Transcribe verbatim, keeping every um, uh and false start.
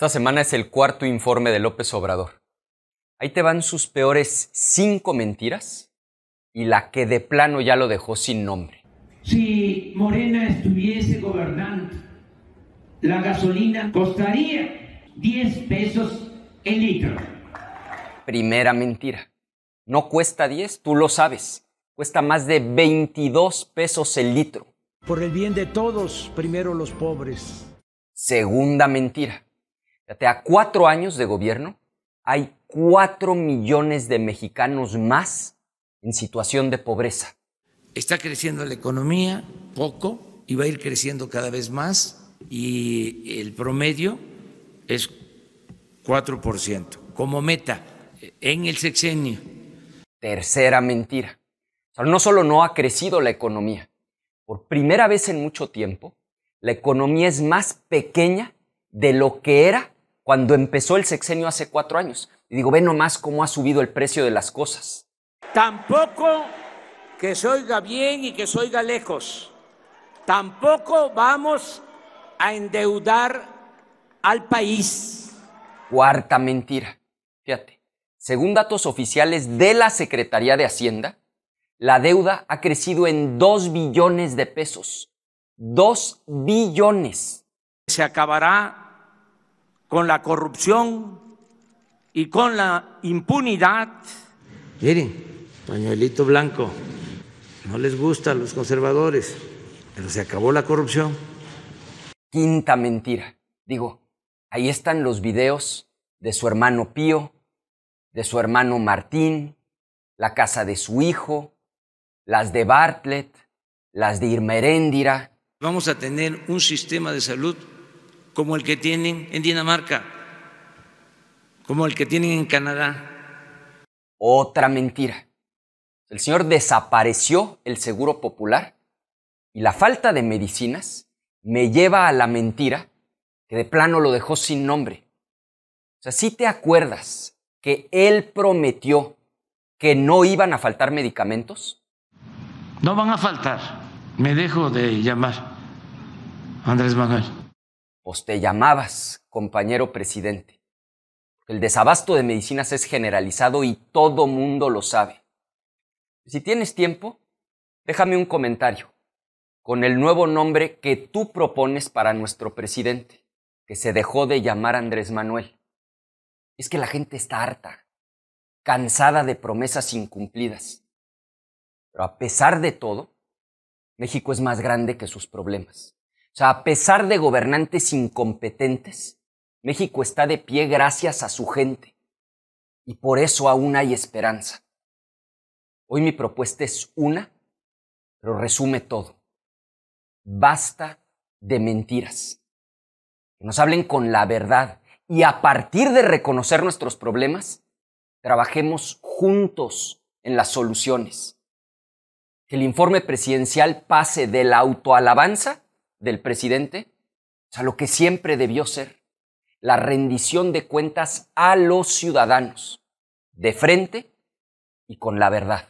Esta semana es el cuarto informe de López Obrador. Ahí te van sus peores cinco mentiras y la que de plano ya lo dejó sin nombre. Si Morena estuviese gobernando, la gasolina costaría diez pesos el litro. Primera mentira. No cuesta diez, tú lo sabes. Cuesta más de veintidós pesos el litro. Por el bien de todos, primero los pobres. Segunda mentira. A cuatro años de gobierno hay cuatro millones de mexicanos más en situación de pobreza. Está creciendo la economía poco y va a ir creciendo cada vez más y el promedio es cuatro por ciento como meta en el sexenio. Tercera mentira. O sea, no solo no ha crecido la economía, por primera vez en mucho tiempo la economía es más pequeña de lo que era cuando empezó el sexenio hace cuatro años. Y digo, ve nomás cómo ha subido el precio de las cosas. Tampoco que se oiga bien y que se oiga lejos. Tampoco vamos a endeudar al país. Cuarta mentira. Fíjate, según datos oficiales de la Secretaría de Hacienda, la deuda ha crecido en dos billones de pesos. Dos billones. Se acabará con la corrupción y con la impunidad. Miren, pañuelito blanco, no les gusta a los conservadores, pero se acabó la corrupción. Quinta mentira. Digo, ahí están los videos de su hermano Pío, de su hermano Martín, la casa de su hijo, las de Bartlett, las de Irma Eréndira. Vamos a tener un sistema de salud como el que tienen en Dinamarca, como el que tienen en Canadá. Otra mentira. El señor desapareció el seguro popular y la falta de medicinas me lleva a la mentira que de plano lo dejó sin nombre. O sea, si te acuerdas que él prometió que no iban a faltar medicamentos. No van a faltar. Me dejo de llamar Andrés Manuel. Pues te llamabas, compañero presidente. El desabasto de medicinas es generalizado y todo mundo lo sabe. Si tienes tiempo, déjame un comentario con el nuevo nombre que tú propones para nuestro presidente, que se dejó de llamar Andrés Manuel. Es que la gente está harta, cansada de promesas incumplidas. Pero a pesar de todo, México es más grande que sus problemas. O sea, a pesar de gobernantes incompetentes, México está de pie gracias a su gente. Y por eso aún hay esperanza. Hoy mi propuesta es una, pero resume todo. Basta de mentiras. Que nos hablen con la verdad. Y a partir de reconocer nuestros problemas, trabajemos juntos en las soluciones. Que el informe presidencial pase de la autoalabanza del presidente a lo que siempre debió ser, la rendición de cuentas a los ciudadanos, de frente y con la verdad.